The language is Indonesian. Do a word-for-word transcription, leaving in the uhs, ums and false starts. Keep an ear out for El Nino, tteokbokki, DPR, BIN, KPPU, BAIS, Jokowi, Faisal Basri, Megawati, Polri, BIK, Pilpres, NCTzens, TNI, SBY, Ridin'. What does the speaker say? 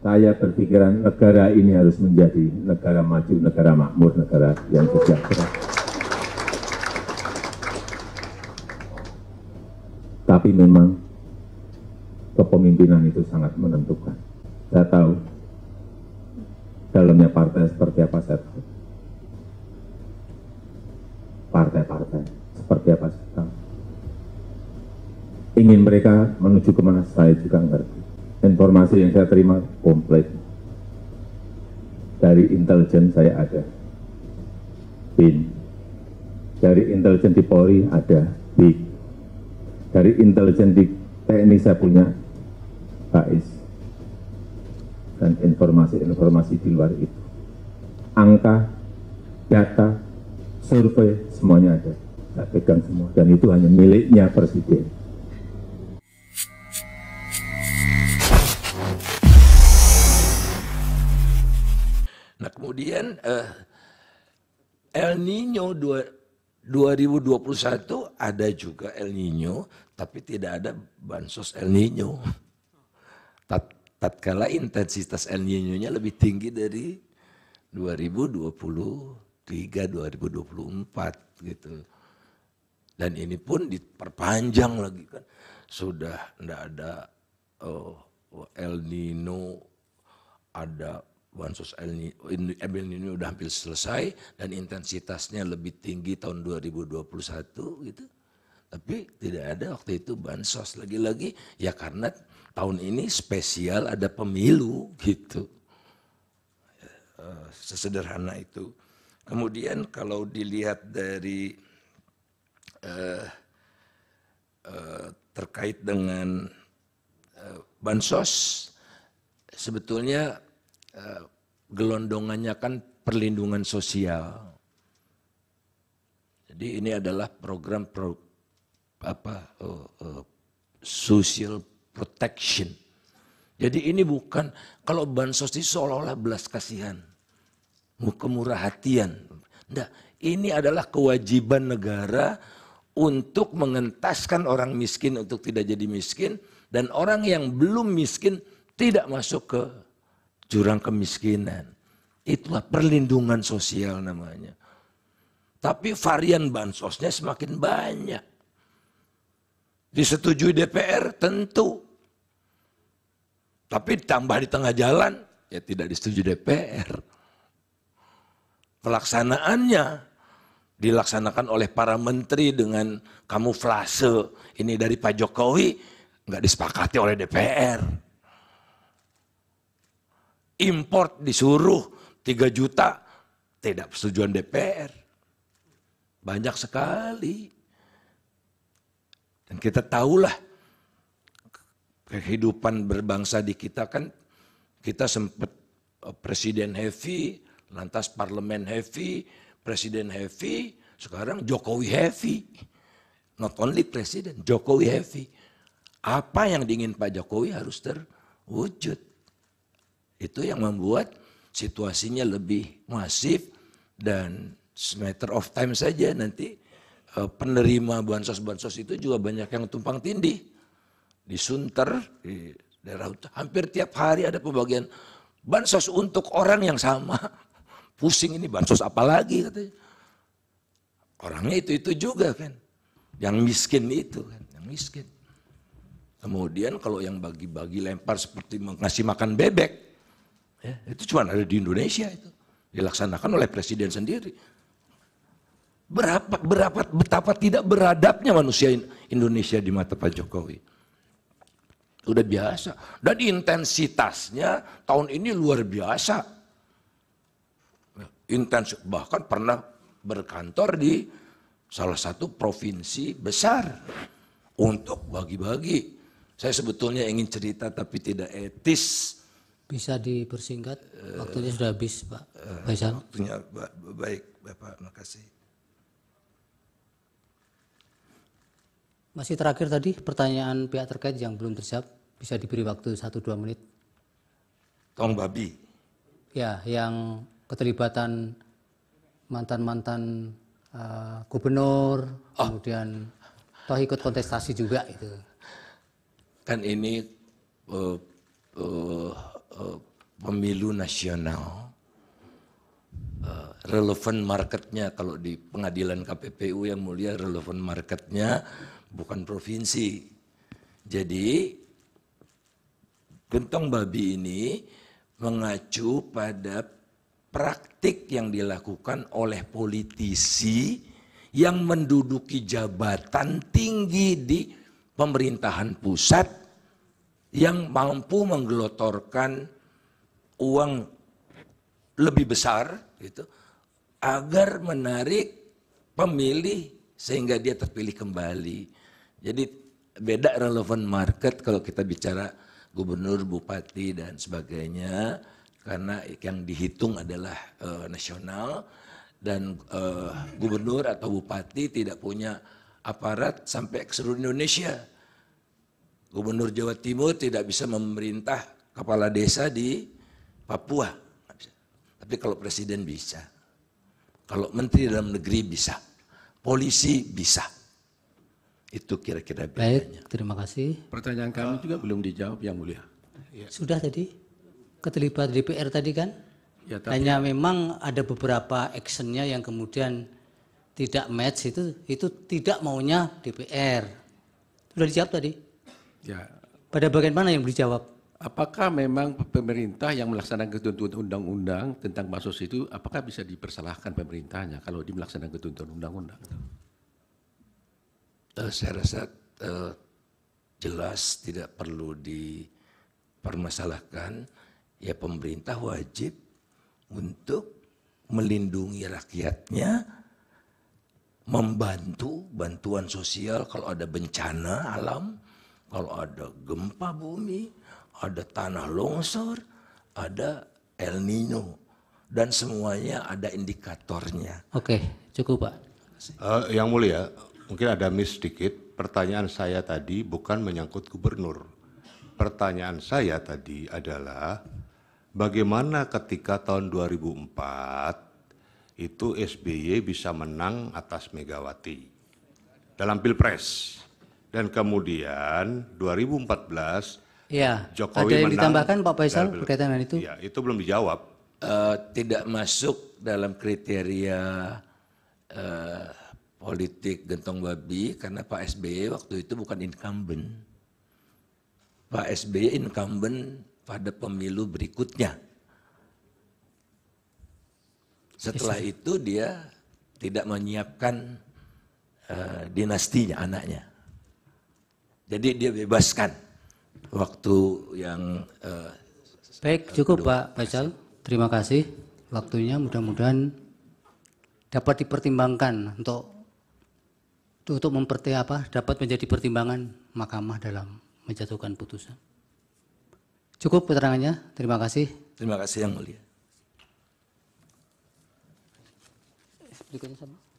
saya berpikiran negara ini harus menjadi negara maju, negara makmur, negara yang sejahtera. Tapi memang kepemimpinan itu sangat menentukan. Saya tahu dalamnya partai seperti apa, saya tahu. Partai-partai seperti apa, saya tahu. Ingin mereka menuju kemana, saya juga ngerti. Informasi yang saya terima komplit. Dari intelijen saya ada B I N. Dari intelijen di Polri ada B I K. Dari intelijen di T N I saya punya B A I S. Dan informasi-informasi di luar itu. Angka, data, survei, semuanya ada. Saya pegang semua. Dan itu hanya miliknya Presiden. Nah, kemudian eh, El Nino dua ribu dua puluh satu ada juga El Nino, tapi tidak ada bansos El Nino. Tat, tatkala intensitas El Nino-nya lebih tinggi dari dua ribu dua puluh tiga dua ribu dua puluh empat gitu. Dan ini pun diperpanjang lagi kan. Sudah tidak ada oh, El Nino, ada bansos El Nino udah hampir selesai dan intensitasnya lebih tinggi tahun dua ribu dua puluh satu gitu. Tapi tidak ada waktu itu bansos lagi-lagi ya karena tahun ini spesial ada pemilu gitu. Sesederhana itu. Kemudian kalau dilihat dari eh, eh, terkait dengan eh, bansos sebetulnya gelondongannya kan perlindungan sosial. Jadi ini adalah program pro, apa, uh, uh, social protection. Jadi ini bukan, kalau bansos itu seolah-olah belas kasihan, kemurah hatian. Nah, ini adalah kewajiban negara untuk mengentaskan orang miskin untuk tidak jadi miskin, dan orang yang belum miskin tidak masuk ke jurang kemiskinan. Itulah perlindungan sosial namanya. Tapi varian bansosnya semakin banyak. Disetujui D P R tentu. Tapi tambah di tengah jalan, ya tidak disetujui D P R. Pelaksanaannya dilaksanakan oleh para menteri dengan kamuflase. Ini dari Pak Jokowi, nggak disepakati oleh D P R. Import disuruh tiga juta, tidak persetujuan D P R. Banyak sekali. Dan kita tahulah kehidupan berbangsa di kita kan, kita sempat presiden heavy, lantas parlemen heavy, presiden heavy, sekarang Jokowi heavy. Not only presiden, Jokowi heavy. Apa yang diingin Pak Jokowi harus terwujud. Itu yang membuat situasinya lebih masif dan matter of time saja nanti penerima bansos-bansos itu juga banyak yang tumpang tindih. Di Sunter, di daerah utara, hampir tiap hari ada pembagian bansos untuk orang yang sama. Pusing ini bansos apalagi katanya. Orangnya itu-itu juga kan. Yang miskin itu kan, yang miskin. Kemudian kalau yang bagi-bagi lempar seperti ngasih makan bebek, ya, itu cuma ada di Indonesia itu. Dilaksanakan oleh presiden sendiri. Berapa, berapa, betapa tidak beradabnya manusia Indonesia di mata Pak Jokowi. Udah biasa. Dan intensitasnya tahun ini luar biasa. Intens, bahkan pernah berkantor di salah satu provinsi besar untuk bagi-bagi. Saya sebetulnya ingin cerita tapi tidak etis. Bisa dipersingkat, waktunya uh, sudah habis Pak uh, Faisal. Waktunya ba baik Bapak, makasih. Masih terakhir tadi pertanyaan pihak terkait yang belum terjawab, bisa diberi waktu satu dua menit. Tong babi. Ya, yang keterlibatan mantan-mantan uh, gubernur, oh. Kemudian toh ikut kontestasi juga itu. Kan ini uh, uh, Uh, pemilu nasional, uh, relevan marketnya kalau di pengadilan K P P U yang mulia, relevan marketnya bukan provinsi. Jadi gentong babi ini mengacu pada praktik yang dilakukan oleh politisi yang menduduki jabatan tinggi di pemerintahan pusat yang mampu menggelotorkan uang lebih besar gitu, agar menarik pemilih sehingga dia terpilih kembali. Jadi beda relevan market kalau kita bicara gubernur, bupati dan sebagainya, karena yang dihitung adalah uh, nasional. Dan uh, gubernur atau bupati tidak punya aparat sampai ke seluruh Indonesia. Gubernur Jawa Timur tidak bisa memerintah kepala desa di Papua. Tapi kalau presiden bisa. Kalau menteri dalam negeri bisa. Polisi bisa. Itu kira-kira bedanya. Baik, terima kasih. Pertanyaan kami juga belum dijawab, Yang Mulia. Ya. Sudah tadi? Keterlibatan D P R tadi kan? Ya, tapi hanya memang ada beberapa actionnya yang kemudian tidak match, itu itu tidak maunya D P R. Sudah dijawab tadi? Ya. Pada bagian mana yang dijawab? Apakah memang pemerintah yang melaksanakan ketentuan undang-undang tentang bansos itu, apakah bisa dipersalahkan pemerintahnya kalau dia melaksanakan ketentuan undang-undang? Uh, saya rasa uh, jelas tidak perlu dipermasalahkan. Ya, pemerintah wajib untuk melindungi rakyatnya, membantu bantuan sosial kalau ada bencana alam, kalau ada gempa bumi, ada tanah longsor, ada El Nino, dan semuanya ada indikatornya. Oke, cukup Pak. Uh, yang Mulia, mungkin ada miss sedikit. Pertanyaan saya tadi bukan menyangkut gubernur. Pertanyaan saya tadi adalah, bagaimana ketika tahun dua ribu empat itu S B Y bisa menang atas Megawati dalam Pilpres, dan kemudian dua ribu empat belas ya, Jokowi menang. Ada yang ditambahkan Pak Faisal berkaitan dengan itu? Ya, itu belum dijawab. Uh, tidak masuk dalam kriteria uh, politik gentong babi karena Pak S B Y waktu itu bukan incumbent. Pak S B Y incumbent pada pemilu berikutnya. Setelah itu dia tidak menyiapkan uh, dinastinya, anaknya. Jadi dia bebaskan waktu yang... Uh, Baik, cukup kedua. Pak Faisal. Terima kasih waktunya, mudah-mudahan dapat dipertimbangkan untuk untuk memperti apa, dapat menjadi pertimbangan mahkamah dalam menjatuhkan putusan. Cukup keterangannya, terima kasih. Terima kasih Yang Mulia. Berikutnya sama.